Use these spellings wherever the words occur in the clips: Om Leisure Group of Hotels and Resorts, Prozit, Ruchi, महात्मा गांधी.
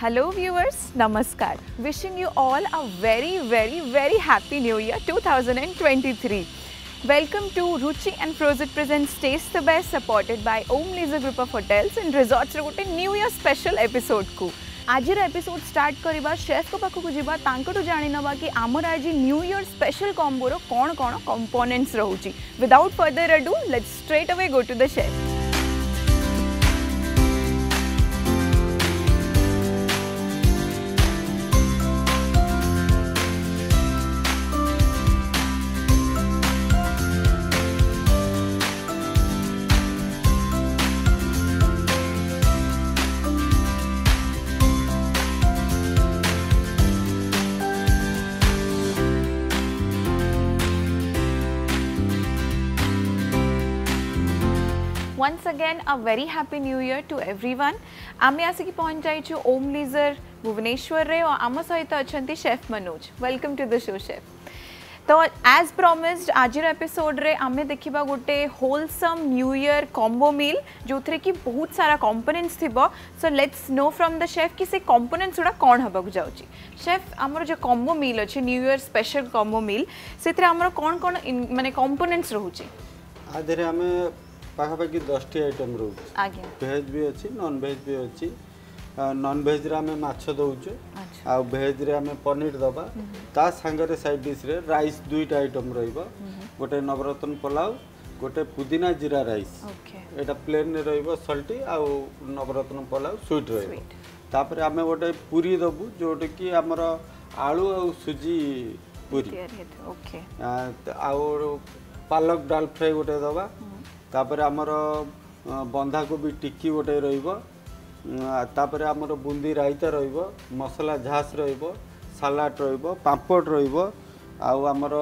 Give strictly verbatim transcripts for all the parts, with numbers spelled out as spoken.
Hello viewers, Namaskar. Wishing you all a very, very, very happy new year twenty twenty-three. Welcome to Ruchi and Prozit presents Taste the Best, supported by Om Leisure Group of Hotels and Resorts Route New Year special episode को. आज episode start करवा chef को पाखक जावा तांकटो जानि नबा कि आमर आज new year special कॉम्बोर कौन कौन कंपोनेंट्स रहूची. Without further ado let's straight away go to the chef. Once again, a very happy new year to everyone. आमे आसिकी पहुँच जाइछु ओम लीजर भुवनेश्वर रे और आम सहित अच्छे chef Manoj. Welcome to the show chef. तो एज प्रॉमिस्ड आज एपिसोड रे आमे देखिबा गोटे wholesome new year combo meal जो थरे कि बहुत सारा कंपोनेंट्स थिबो. So let's know from the chef कि से कंपोनेंट्स उडा कोन हबा को जाउची. शेफ हमर जो कॉम्बो मील अछि new year special combo meal सेतरे हमर कोन कोन माने कंपोनेंट्स रहूची. आ देरे आमे पाखापाखि दस टी आइटम रोज भेज भी अच्छी नॉन भेज भी अच्छी. नॉन भेज रे आमे माछ दउचे आ भेज रे आमे पनीर दबा ता संगरे साइड डिश रे राइस दुईटा आइटम रहइबो. गोटे नवरत्न पुलाव गोटे पुदीना जीरा राइस. ओके एटा प्लेन रे रहइबो सल्टी आ नवरत्न पुलाव स्वीट रहइबो. तापर आमे गोटे पूरी दबु जोटे कि हमर आलू आ सुजी पूरी. ओके आ पालक दाल फ्राई गोटे दबा. तापर आमर बंधा कोबी टिक्की गोटे तापर आमर बुंदी रायता मसला झास सलाड पापड़ आमर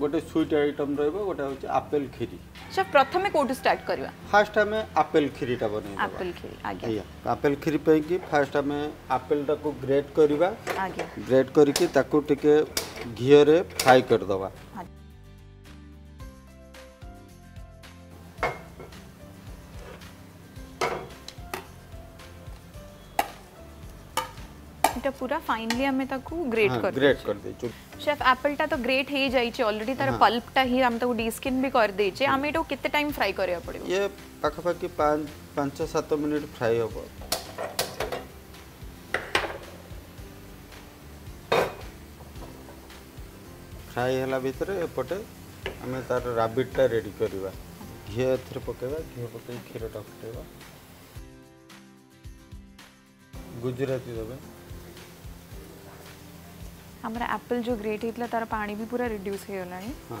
गोटे स्वीट आइटम रोटे हूँ आपेल खीरी. सब प्रथम कोटू स्टार्ट करवा फास्ट आम आपेल खीरीटा बन आपेल खीरी आगे आपेल खीरी पे फास्ट आम आपेलटा को ग्रेट करवा. ग्रेट करके ताको टिके घी रे फ्राई करदबा. पूरा फाइनली हमें ताकू ग्रेट हाँ, कर ग्रेट कर दे. शेफ एप्पल टा तो ग्रेट हे जाई छे ऑलरेडी तार हाँ. पल्प टा ही हम तो डी स्किन भी कर दे छे. हमें तो कितने टाइम फ्राई करया पड़ेगा. ये पाखापाखि पाँच सात मिनट फ्राई होबो. फ्राई हला भीतर एपटे हमें तार रैबिट टा रेडी करबा. घी एथरे पकेबा घी पके खीर टा फटेबा. गुजराती दबे हमरा एप्पल जो ग्रेट हेतला तार पानी भी पूरा रिड्यूस हे होलानी. हां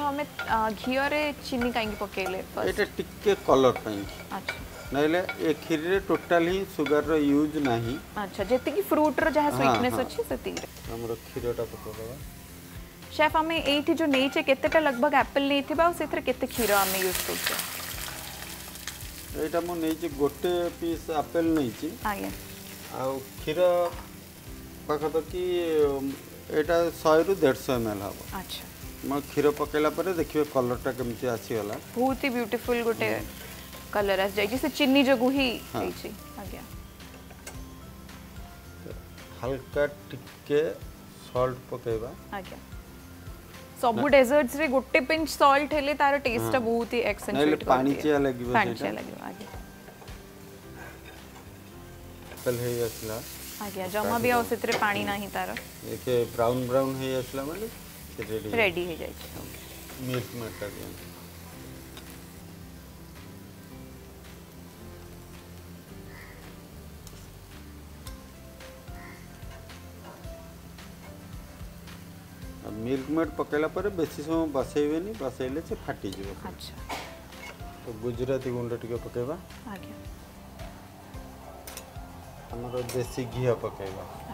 हमें घी रे चीनी काई पकेले एटा टिके कलर पई. अच्छा नइले ए खीर रे टोटल ही शुगर रो यूज नाही. अच्छा जेति की फ्रूट रो जहा स्वीटनेस अछि सेति रे हमरो खीरटा पकोबा. शेफ हमें एठी जो नेचे केतेटा लगभग एप्पल नेथिबा और सेथरे केते खीर हमें यूज करछे. एटा मो नैची गोटे पीस आपेल नैची आगे आ खीर पखत कि एटा सौ रु एक सौ पचास ml हबो. अच्छा म खीर पकेला परे देखियो कलर टा केमति आसी होला. बहुत ही ब्यूटीफुल गोटे कलर आस जाय जे चिन्नी जगु ही नैची आगे. हल्का टिके सॉल्ट पकेबा आगे. सबु डेजर्ट्स रे गुट्टे पिंच सॉल्ट हेले तारो टेस्ट बहुत ही एक्सेंचुएट कर पानी चिया लागिबो. पानी चिया लागिबो आगे पल हे असला आगे जमा भी औसत रे पानी नाही तारो एके ब्राउन ब्राउन हे असला माने रेडी रेडी हे जाय. मिर्च मटा दिया मिल्क मेड पकेला पर बेसी समय बसैबेनी बसैले से फाटी जेबो. अच्छा तो गुजराती गुंडा टिके पकेबा आगे. हमरो देसी घी पकेबा आगे.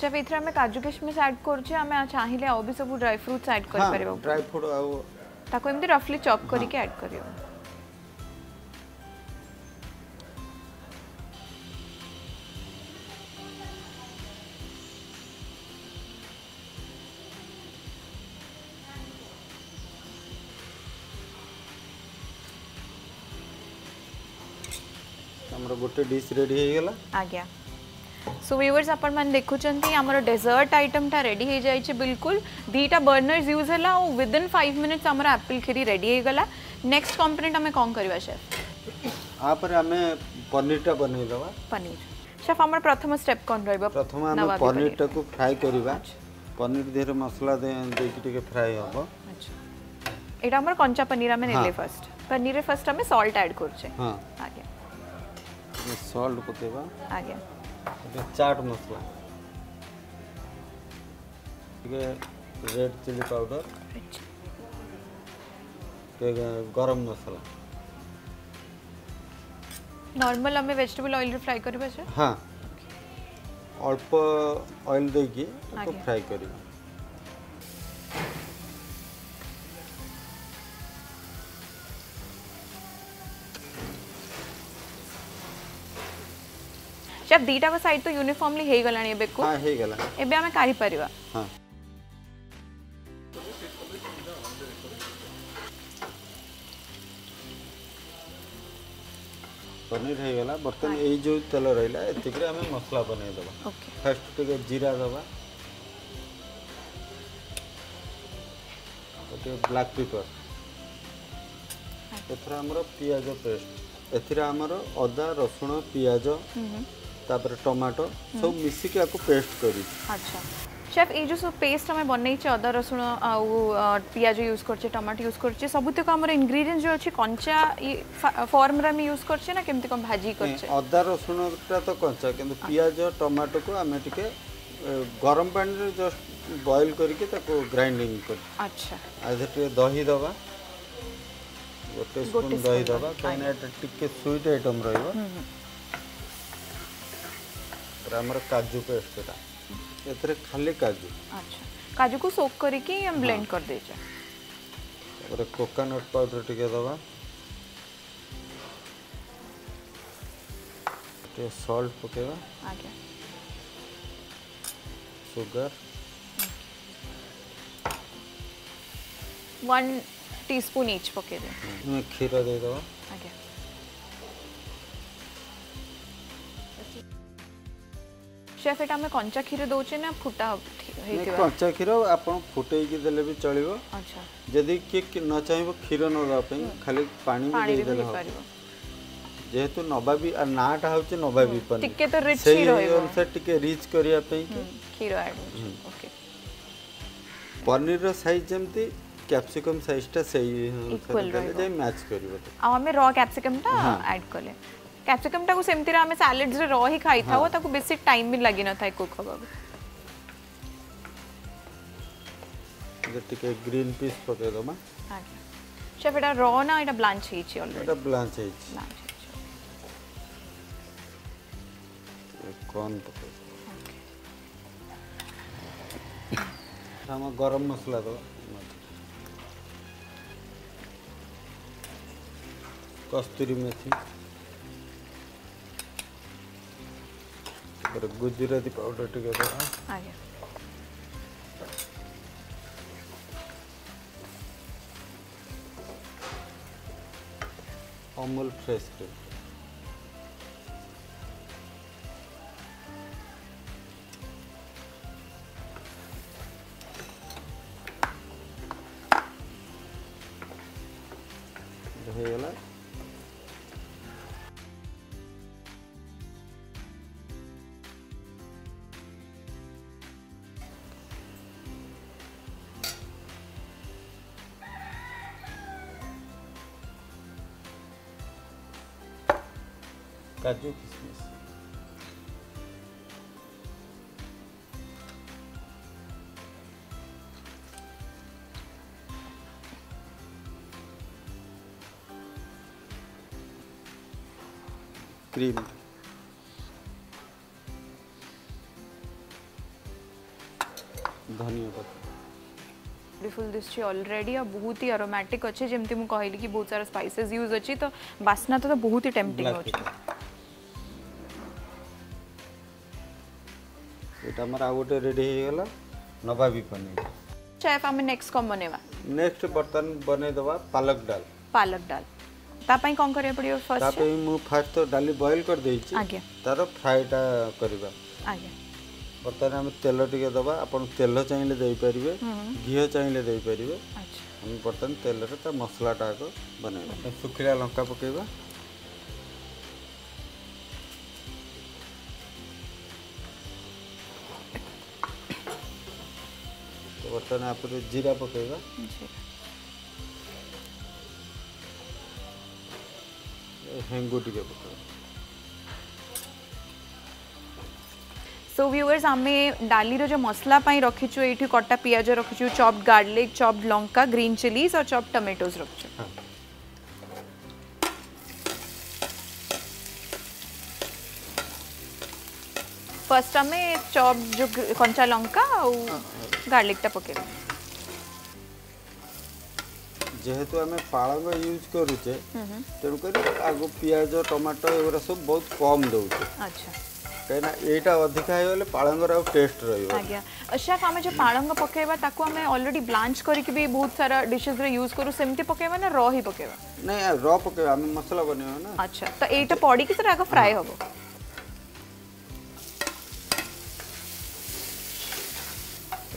सेफ एथरा में काजू किशमिश ऐड करछे हमें चाहिले और भी सब ड्राई फ्रूट्स ऐड कर परबो ड्राई फ्रूट आ ताको एमती रफली चॉप करके ऐड करियो हमरो गोटे डिश रेडी हे गेला आ गया। सो व्यूअर्स अपन मन देखुचंती हमर डेजर्ट आइटम टा रेडी हे जाय छे बिल्कुल दीटा बर्नर्स यूज हला और विद इन फाइव मिनट्स हमर एप्पल खिरी रेडी हे गेला। नेक्स्ट कंपोनेंट हमें कोन करबा शेफ आ पर हमें पनीर टा बनै देबा। पनीर शेफ हमर प्रथम स्टेप कोन रहबा? प्रथम हम पनीर टा को फ्राई करबा। पनीर देर मसाला दे देखि फ्राई होबो। अच्छा एटा हमर कंचा पनीर हमें नेले फर्स्ट पनीर रे फर्स्ट हमें सॉल्ट ऐड करछे। हां आगे सॉल्ट पकेबा। आगे चाट मसला रेड चिली पाउडर गरम मसला नॉर्मल हमें वेजिटेबल ऑयल फ्राई करबा छे। हां अल्प ऑयल दे के तो फ्राई करबा। जब दीटा व साइड तो यूनिफॉर्मली हे गलाणी एबे को हां हे गला एबे हमें काढी परबा। हां पनीर हे गला बर्तन ए जो तेल रहला एतिकरे हमें मसाला बने देबा। ओके फर्स्ट तो जीरा देबा ओके ब्लैक पेपर एथरा हमरो प्याज पेस्ट एथरा हमरो अदा रसुण प्याज तापर टमाटो सब मिसी के आपको पेस्ट करी। अच्छा शेफ ए जो सब पेस्ट हमें बनई छ अदर रसुण आ प्याज यूज करछे टमाटो यूज करछे सबुते को हमर इंग्रेडिएंट्स जो अछि कंचा फॉर्म रे में यूज करछे ना केमते कम भाजी करछे अदर रसुण तो कंचा किंतु प्याज टमाटो को हमें टिके गरम पानी रे जस्ट बॉईल करके ताको ग्राइंडिंग कर। अच्छा आथे दही दबा गोटे स्पून दही दबा काने टिके स्वीट आइटम रहबो। हमरा काजू पेस्ट था एतरे खाली काजू। अच्छा काजू को सोक करके हम ब्लेंड कर दे जा और कोकोनट पाउडर टिके दबा के सॉल्ट पकेवा। आ गया शुगर वन टीस्पून ईच पके दे खीरा दे दो। आ गया शेफ एटा में कंचा खीर दोचे ना फुटा हेतिबा कंचा खीर आपण फुटै के देले भी चलिबो। अच्छा यदि के न चाहिबो खीर न दा पे खाली पानी में दे देले परबो जेहेतु नबाबी आ नाटा होचे नबाबी पन टिके तो रिच ही रहइबो से टिके रिच करिया पे खीर ऐड। ओके पनीर रो साइज जेमती कैप्सिकम साइज ता सही इक्वल जे मैच करिवो आ हमें रॉ कैप्सिकम ता ऐड करले कैप्सिकम टाको सेमती रा हमें सैलेड्स रे रॉ ही खाई था वो ताको बेसिक टाइम भी लागि न थाय कुक होबा जतिके ग्रीन पीस पके दमा। हां शेफ एटा रॉ ना एटा ब्लांच हे छी ऑलरेडी एटा ब्लांच हे छी ब्लांच हे छी कौन पके हम गरम मसाला दो कस्तूरी मेथी और गुजराती पाउडर टिके दो। आ गया अमूल फ्रेश क्रीम दहीला काजू किशमिश क्रीम ब्यूटीफुल दिशे ऑलरेडी आ बहुत ही अरोमैटिक अच्छे जेमती मु कहली कि बहुत सारा स्पाइसेस यूज अछि तो वासना तो बहुत ही टेम्पटिंग अछि एटा हमर आ गोटे रेडी हे गेला नबा भी पनीर शेफ हम नेक्स्ट को बनेबा नेक्स्ट बर्तन बने देबा पालक दाल पालक दाल ता पई कोन करे पड़ियो फर्स्ट ता पई मु फर्स्ट तो दाल बॉईल कर देई छी आगे तारो फ्राईटा करबा आगे बर्तन हम तेल टिके दबा अपन तेल चाहिए दे पारे घी चाहिए दे पारे हम बर्तन तेल मसलाटा बनवा सुखिला लंका पकेबा तो बर्तन आप जीरा पकेबा हेंगू टिके पकेबा तो व्यूअर्स आम डाली रो जो मसला रखीचु ये कटा पिज रखीचु चॉप्ड गार्लिक चॉप्ड लंका ग्रीन चिलीज और चॉप्ड टमेटोज रखीचु हाँ। फर्स्ट आम चॉप्ड जो कंचा लंका और हाँ। गार्लिकटा पकेबा जेहेतु आम पालंग यूज करूचे तेणुकर आग पिज टमाटो एगुरा सब बहुत कम दौचे अच्छा कहना एटा अधिक है वाले पालंग रा टेस्ट रहयो आ गया अच्छा हमें जो पालंग पकेबा ताको हमें ऑलरेडी ब्लांच करी के भी बहुत सारा डिशेस रे यूज करू सेमते पकेबा ना रॉ ही पकेबा नहीं रॉ पकेबा हमें मसाला बनियो ना अच्छा तो एटा पड़ी के तरह का फ्राई होबो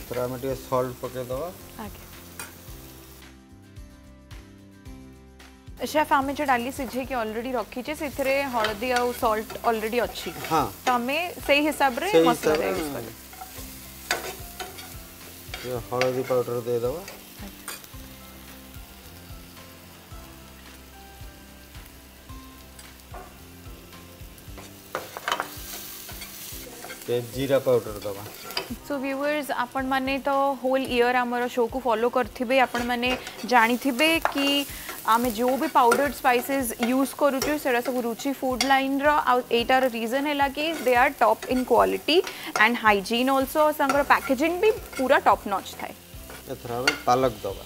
तोरा में टे सॉल्ट पके दवा आ गया शेफ आमे जो डाली सिझे के ऑलरेडी रखी छे सेथरे हळदी और सॉल्ट ऑलरेडी अछि हां त हमें सही हिसाब रे मसाला दे इसको ये हळदी पाउडर दे दवा ते जीरा पाउडर दवा सो व्यूअर्स आपण माने तो होल ईयर हमरो शो को फॉलो करथिबे आपण माने जानि थिबे कि आमे जो भी पाउडर स्पाइसेस यूज करूचे सेरा सब रुचि फूड लाइन रो एटार रीजन है कि they are top in quality and hygiene also संगर पैकेजिंग भी पूरा टॉप नॉच थाए एथरा पालक दवा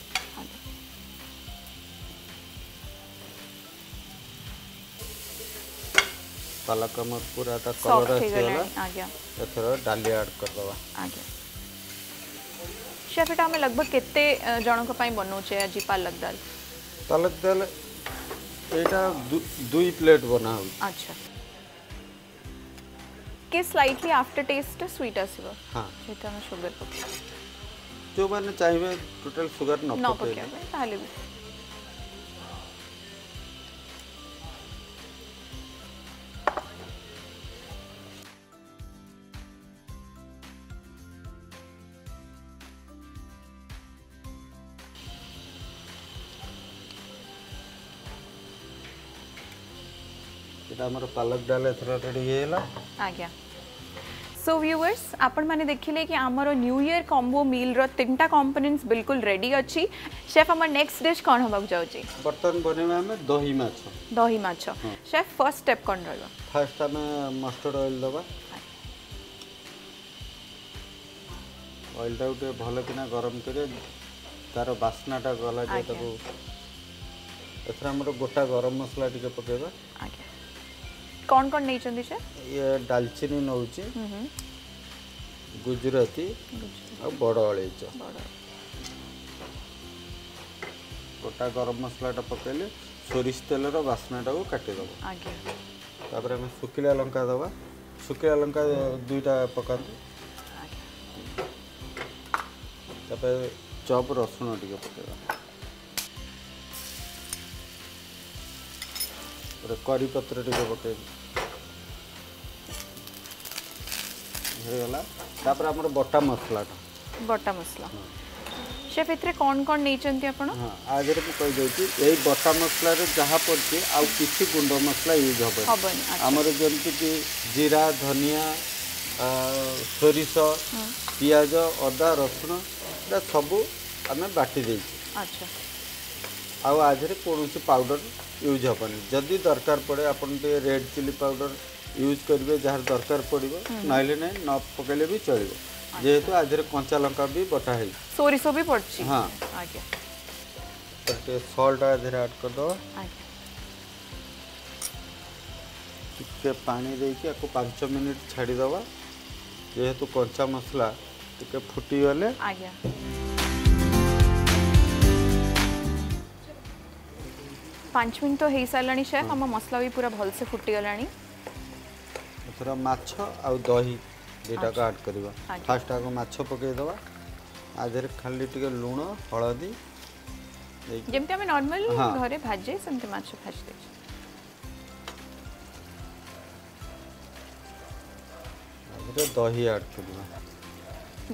पालक हमर पूरा ता कलर आ गया एथरा डाली ऐड कर दवा आ गया शेफ एटा में लगभग केते जणों को पाई बनोचे आज पालक दाल पालक दाल एटा दुई प्लेट बनाऊ अच्छा के स्लाइटली आफ्टर टेस्ट स्वीट आसीबो हां एटा में शुगर पके जो माने चाहिए टोटल शुगर न पके ताले भी हमारा पालक डाल एला आ गया सो व्यूअर्स आपण माने देखिले कि आमरो न्यू ईयर कॉम्बो मील रो तीनटा कंपोनेंट्स बिल्कुल रेडी अछि शेफ हमर नेक्स्ट डिश कोन होबाक जाउची बर्तन बनेबा हमें दही माछो दही माछो शेफ फर्स्ट स्टेप कोन रहबा फर्स्ट हमें मस्टर्ड ऑयल दबा ऑयल टाउटे भलो किना गरम करे तारो बासनाटा गला जे तबो एथरा हमरो गोटा गरम मसाला टिके पकेबा आ गया कौन कौन नहीं चंदी ये दालचीनी नौची गुजराती और बड़ अलैच गोटा गरम मसलाटा पकेले सोरिष तेल बासनाटा को काटिदेव तापर आम सुखिला लंका दवा सुखिला लंका दुईटा पका चप रसुण टिके पकेबा करी पत्र टिके पकेबा हेला तापर हमर बटा मसाला बटा मसाला शेफ इतरे कोन कोन नै चंती आपण हां आज रे कहि दे छी एई बटा मसाला रे जहा पड़ती आ किछि गुंड मसाला यूज होबे हमर जेंति कि जीरा धनिया सोरिष प्याज अदा रसुण दा सब हमें बाटी दे छी अच्छा आ आज रे कोनोसी पाउडर यूज होबनी जदी दरकार पड़े आपण ते रेड चिली पाउडर यूज करेंगे जार दरकार पड़ो ना ना पकड़े भी चलो जेहेतु आज कंचा लंका भी बटा है सोरिष भी पड़छी हां आगे तो सॉल्ट आ धीरे ऐड कर दो आगे टिके पानी देके आपको पाँच मिनट छाड़ी दवा जेहेतु कंचा मसाला टिके फुटी गले आगे पाँच मिनट तो हे सालानी शेफ हम मसाला भी पूरा भल से फुटी गलानी थोड़ा माछ आ दही एटा काट करबा फास्ट आगो माछो पके दवा आधे खाली टिके लूण हळदी जेमते हम नॉर्मल घरे भाजे संते माछो भाज दे आधे दही ऐड करबा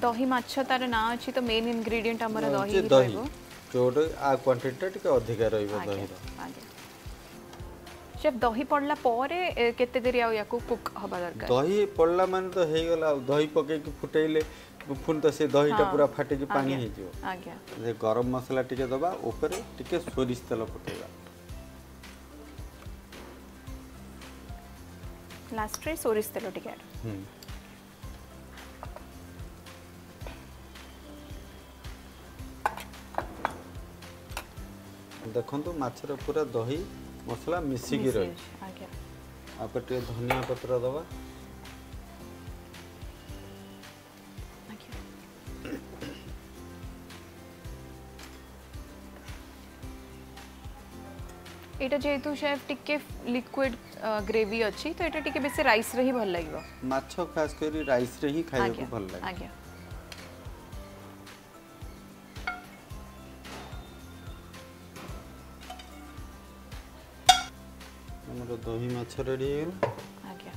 दही माछ तार ना अछि तो मेन इंग्रेडिएंट हमर दही ही रहबो जोड आ क्वांटिटी टिके अधिक रहबो दही आगे जब दही पड़ला परे केते देरी आ याको कुक हबा दरकार दही पड़ला मान तो हे गला दही पके के फुटेले फुन त से दही ता पूरा फाटे के पानी हे जो आ गया जे गरम मसाला टिके दबा ऊपर टिके सोरिष तेल पटेला लास्ट रे सोरिष तेल टिके हम देखन तो माछ रे पूरा दही मसला मिसी की रही आप धनिया पत्र दवा एटा जेतु शेफ टिके लिक्विड ग्रेवी अछि तो एटा टिके बेसी राइस रे ही भल लागबो माछ खास करी राइस रे ही खाइबो को भल लागे आज्ञा दही माछ रेडी आ गया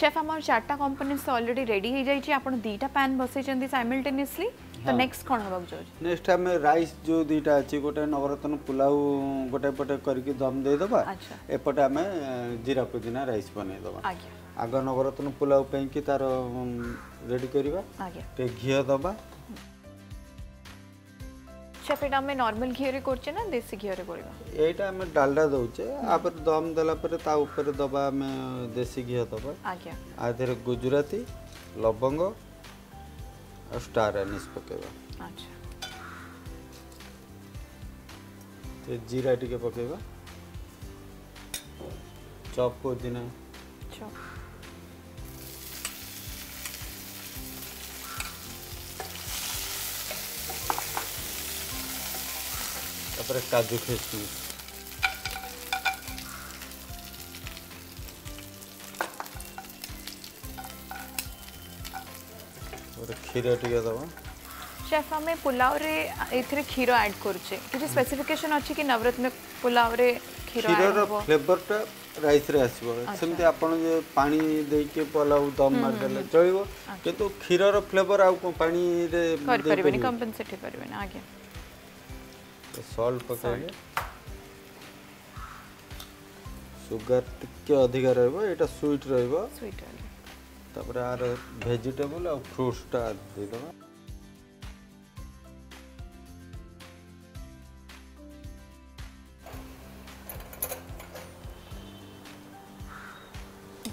शेफ हमर चारटा कंपोनेंट्स ऑलरेडी रेडी हो जाई छी आपण दीटा पैन बसे चंदी साइमल्टेनियसली तो नेक्स्ट कोन होबा जोज नेक्स्ट हम राइस जो दीटा अछि गोटे नवरत्न पुलाव गोटे पटे करके दम दे देबा अच्छा एपटा हम जीरा पुदिना राइस बने देबा आ गया आगो नवरत्न पुलाव पे कि तार रेडी करबा आ गया ते घी देबा शेफटा में नॉर्मल घी रे करछे ना देसी घी रे करबा एटा हम डालडा दोछे आपर दम देला पर ता ऊपर दबा में देसी घी दबा आ गया आधेर गुजराती लवंग और स्टार अनिस पकेबा अच्छा ते जीरा टिके पकेबा चॉप को दिना चॉप पर काजू खिसमी और खीरा टिके दवा शेफ हमें पुलाव रे एथरे खीरो ऐड करछे किछ स्पेसिफिकेशन अछि कि नवरत्न पुलाव रे खीरो खीरो रो फ्लेवर ता राइस रे आसीबो सेमते आपण जे पानी देई के पुलाव दम मार देले चलबो किंतु खीरो रो फ्लेवर आ पानी रे कर परबेनी कंपेंसेट हे परबेनी आगे सॉल्ट पकाइले सुगर टिके अधिक रहबो एटा स्वीट रहबो स्वीट वाले तबरे आरो वेजिटेबल और फ्रूट्स टा दे दो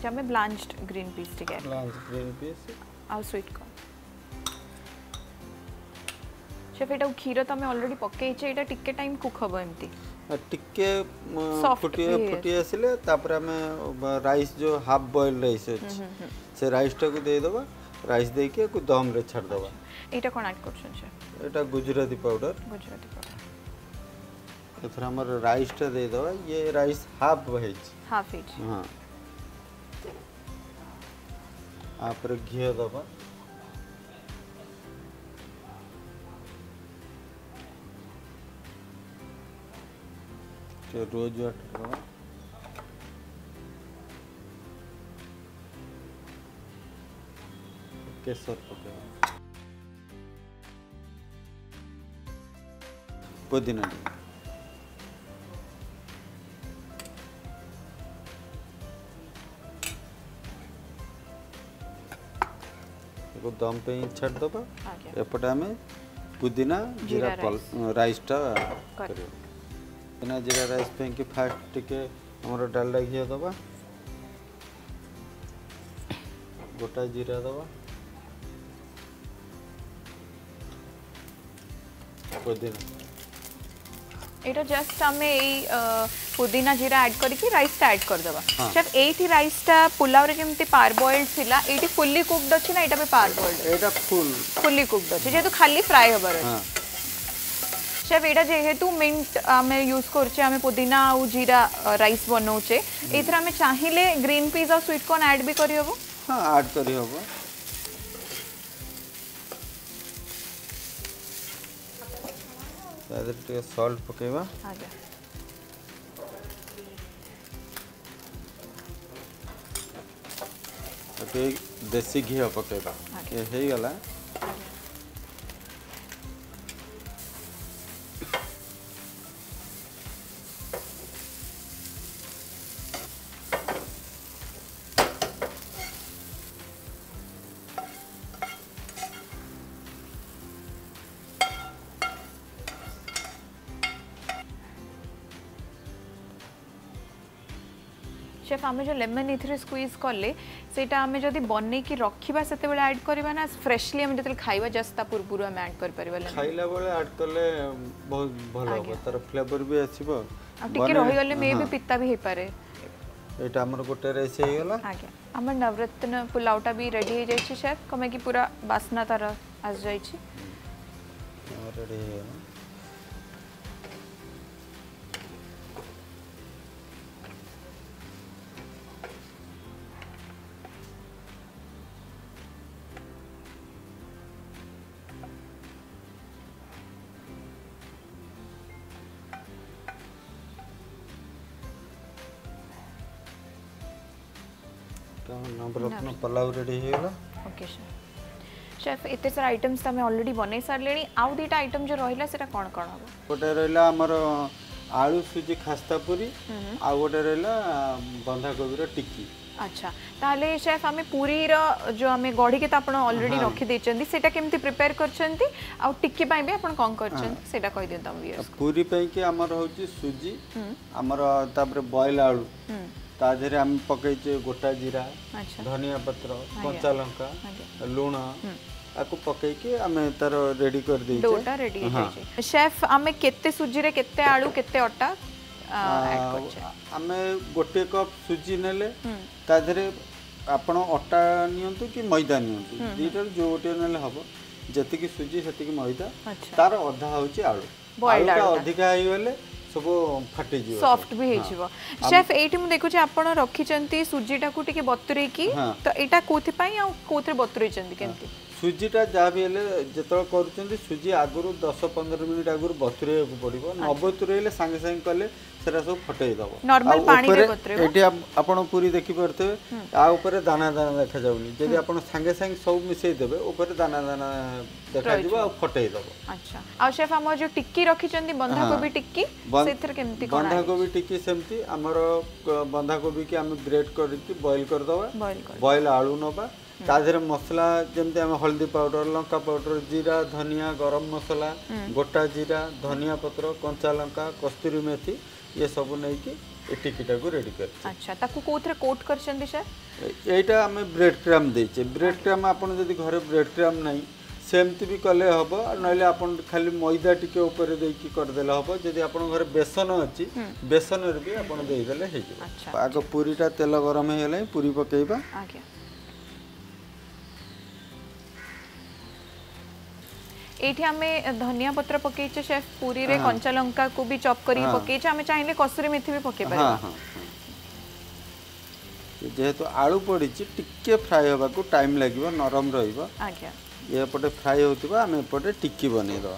जब मैं ब्लांच्ड ग्रीन पीस टिके ब्लांच्ड ग्रीन पीस और स्वीट कॉर्न शेफ एटा खीर त हम ऑलरेडी पके छे एटा टिके टाइम कुक होबो एम्ति टिके फुटी फुटी आसिले तापर हम राइस जो हाफ बॉइल राइस से राइस टा को दे देबा राइस दे के को दम रे छाड़ देबा एटा कोन ऐड करछन शेफ एटा गुजराती पाउडर गुजराती पाउडर एथरा हमर राइस टा दे देबा ये राइस हाफ है हाफ है हां आपर घी देबा रोज वाटर केसर पके पुदीना दम पे छाड़ दबा एपटा में पुदीना जीरा राइस टा बिना जीरा राइस पे कि फास्ट टिके हमरो डालडा घी दबा गोटा जीरा दबा पुदीना एटा जस्ट हमें ए पुदीना जीरा ऐड करके राइस टा ऐड कर देबा जब एठी राइस टा पुलाव रे केमते पार बॉइल्ड सिला एठी फुल्ली कुकड अछि ना एटा पे पार बॉइल्ड एटा फुल फुल्ली कुकड अछि जेतु खाली फ्राई होबर अछि जब एटा जेहेतु मिंट हमें यूज करछे हमें पुदीना और जीरा राइस बनौछे एथरा हमें चाहिले ग्रीन पीस और स्वीट कॉर्न ऐड भी करियोबो हां ऐड करियोबो तादर टिके सॉल्ट पकेबा आ जा ओके देसी घी पकेबा ये हे गला शेफ आमे जो लेमन इथरे स्क्वीज करले सेटा आमे जदी बनने की रखिबा सेते बेले ऐड करबा ना फ्रेशली आमे जते खाइबा जस्ट ता पूर्वपुर आमे ऐड कर परबा लेमन खाइला बेले ऐड करले बहुत भलो होबो तर फ्लेवर भी आछिबो टिके रहि गले मे भी पित्ता भी हे पारे एटा हमर गोटे रेस हे गेला आज्ञा हमर नवरत्न पुलावटा भी रेडी हे जाय छी शेफ कमे की पूरा बासना तार आस जाय छी और रेडी हे अपना पुलाव रेडी है ना ओके शेफ शेफ इतने सारे आइटम्स हमें ऑलरेडी बने सर लेनी आउ दीटा आइटम जो रहिला सेटा कोन कोन हो गोटे रहिला हमर आलू सुजी खस्ता पूरी आ गोटे रहिला बंधा कोबी रो टिक्की अच्छा ताले शेफ हमें पूरी रो जो हमें गढ़ी के त आपण ऑलरेडी रखि देचंदी सेटा केमति प्रिपेयर करचंदी आ टिक्की पई भी आपण कोन करचंदी सेटा कहि देउ तम व्यूअर्स पूरी पई के हमर होची सुजी हमर तापर बॉईल आलू ताजरे हम पकईचे गोटा जीरा धनिया पत्र कच्चा लंका लूण आकु पकई के हमें तार रेडी कर दी डोटा रेडी हो जाई शेफ हमें केते सुजी रे केते आलू केते अटा ऐड करछे हमें गोटे कप सुजी नेले ताजरे आपण अटा नियंतु कि मैदा नियंतु दीटा जो गोटे नेले हबो जति कि सुजी सेति कि मैदा तार आधा होची आलू बॉइल आलू अधिक आइ गेले सबो फाटे जीव सॉफ्ट भी हे जीव शेफ एटी मु देखो जे आपण रखी चंती सुजी टा को टिके बतुरे की तो एटा कोथि पई आ कोथरे बतुरे चंती केमती सुजी टा जा भी हेले जेतळ करू चंती सुजी आगरु दस पंद्रह मिनिट आगरु बतुरे को पड़िबो न बतुरेले संगे संगे कले सेरा सब फटे दबो नॉर्मल पानी रे बतुरे एटी आपण पूरी देखि परते आ ऊपर दाना दाना देखा जाउनी जदी आपण संगे संगे सब मिसै देबे ऊपर दाना दाना देखा जीव आ फटे दबो अच्छा आ शेफ हमर जो टिक्की रखी चंती बंधा कोबी टिक्की सेथर केमती कोना बंधा कोबी टिक्की सेमती हमर बंधा कोबी के हम ग्रेट कर के बॉईल कर दबा बॉईल आलू नबा ताजरे मसाला जेमते हम हल्दी पाउडर लंका पाउडर जीरा धनिया गरम मसाला गोटा जीरा धनिया पत्र कंचा लंका कस्तूरी मेथी ये सब नै के टिक्कीटा को रेडी कर अच्छा ताकू कोथरे कोट कर चंदी सर एटा हम ब्रेड क्रम देछे ब्रेड क्रम आपण जदी घरे ब्रेड क्रम नै सेमती भी कले हम ना आपन खाली मैदा टिके ऊपर देकी कर देला हम जदि आपन घर बेसन अछि बेसन रे भी आपन देई देले हे जे आग पूरीटा तेल गरम हे गेलै पूरी पकेबा आके एठी हमें धनिया पत्र पकेइछे शेफ पूरी रे कंचा लंका को भी चॉप करी पकेइछे हमें चाहिले कसूरी मेथी भी पके परबा हां हां जेहेतु आलू पड़ीछे टिके फ्राई होबा को टाइम लागिबो नरम रहइबो आके ये पटे फ्राई होतिबा हम पटे टिक्की बने दो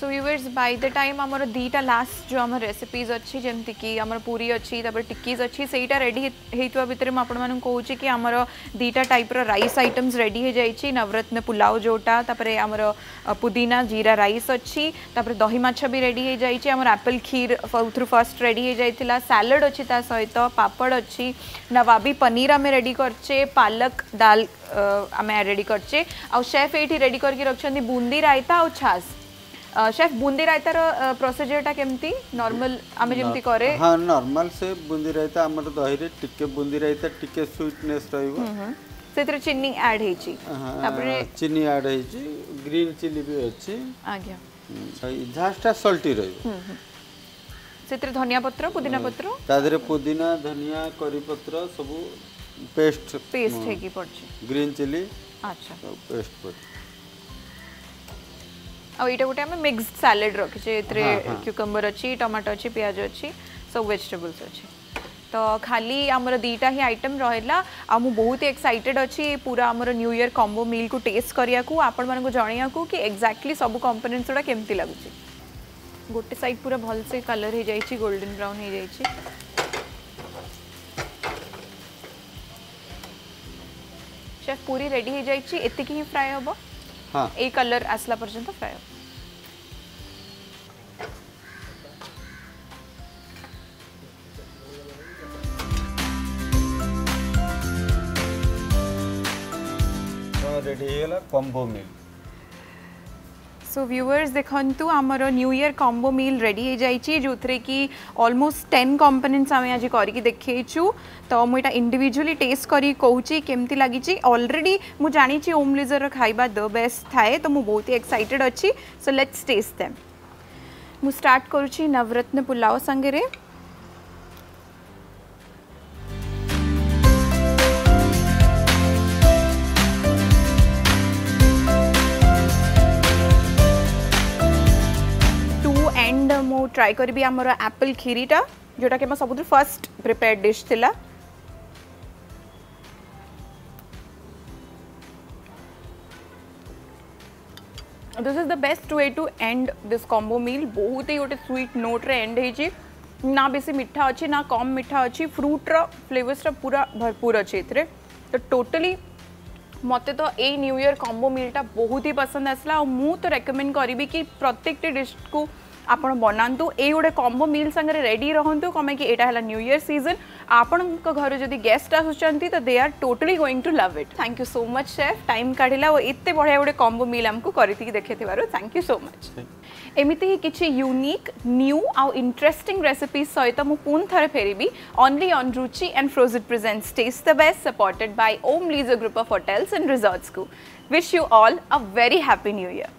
so viewers by the time हमर दीटा लास्ट जो हमर रेसिपीज अछि जेमति कि हमर पूरी अछि तब टिक्कीज अछि सेटा रेडी हेतुवा भितर म आपण मानन कहू छी कि हमर दीटा टाइप रो राइस आइटम्स रेडी हे जाई छी नवरत्न पुलाव जोटा तबरे हमर पुदीना जीरा राइस अछि तबरे दही माछ भी रेडी हे जाई छी हमर एप्पल खीर थ्रू फर्स्ट रेडी हे जाईथिला सैलेड अछि ता सहित पापड़ अछि नवाबी पनीर हम रेडी करछे पालक दाल हम रेडी करछे आ शेफ एठी रेडी करके रखछन बूंदी रायता और छास शेफ बूंदी रायता रो प्रोसीजर टा केमती नॉर्मल आमे जेमती करे हां नॉर्मल से बूंदी रायता हमर दही रे टिके बूंदी रायता टिके स्वीटनेस रहइबो सेतिर चीनी ऐड हेची तापरे चीनी ऐड हेची ग्रीन चिली भी अछि आज्ञा इधास्टा सल्टी रहै सेतिर धनिया पत्र पुदिना पत्र तादरे पुदिना धनिया करी पत्र सब पेस्ट पेस्ट हेकी पड़छि ग्रीन चिली अच्छा पेस्ट पर आ एटा गोटे हम मिक्स्ड सैलेड रखि छै एतरे क्यूकम्बर अछि टमाटर अछि प्याज अछि सब वेजिटेबल्स अछि तो खाली आमर दीटा ही आइटम रहा आम बहुत ही एक्साइटेड अच्छी पूरा आमर न्यू ईयर कॉम्बो मिल को टेस्ट करिया को आपण मन को जणिया को कि एक्जाक्टली सब कंपोनेंट्स गुड़ा केमती लगुच गोटे साइड पूरा भल से कलर हो जाइए गोल्डन ब्राउन हो जाइए शेफ पूरी रेडी हो जाइए एतिक ही फ्राए हम हाँ ये कलर आसला पर्यंत फ्राए हम कॉम्बो मिल सो व्यूअर्स देखंतु आमर new year combo meal ready हो जाइए जो थे कि ऑलमोस्ट टेन कंपोनेंट्स आम आज करके देखु तो मुझे इंडिविजुअली टेस्ट करी कहूँ केमती लगी ऑलरेडी मुझे जानी ओम लेजर खाइबा द बेस्ट थाए तो मुझे बहुत ही एक्साइटेड अच्छी सो लेट्स टेस्ट देम मु स्टार्ट करुँची नवरत्न पुलाव संगे एंड मो ट्राई करी आमर एप्पल खीरीटा जोटा कि सब फर्स्ट प्रिपेयर डिश थिला this is the best way to and this combo meal बहुत ही गोटे स्वीट नोट रे एंड होइछि ना बेसी मिठा अच्छी ना कम मिठा अच्छी फ्रूट रा फ्लेवर्स रा पूरा भरपूर अच्छे तो टोटली मते तो ए न्यू ईयर कॉम्बो मीलटा बहुत ही पसंद आसला और मु तो रेकमेंड करी कि प्रत्येक डिश को आपण बनातु ये गोटे कॉम्बो मिल संगे रेडी रहतु कम कि यहाँ है न्यू ईयर सीजन आपण घर जब गेस्ट आसुँच तो they are totally going to love it thank you so much chef time काढ़ला और एत बढ़िया गोटे कॉम्बो मिल आमको करके देखे थैंक यू सो मच एमती ही किसी यूनिक न्यू आउ इंटरेस्टिंग रेसिपीज सहित मु पुन थरे फेरिबी only on Ruchi and फ्रोजेड presents taste the best supported by Om leisure group of hotels and resorts को wish you all a very happy new year.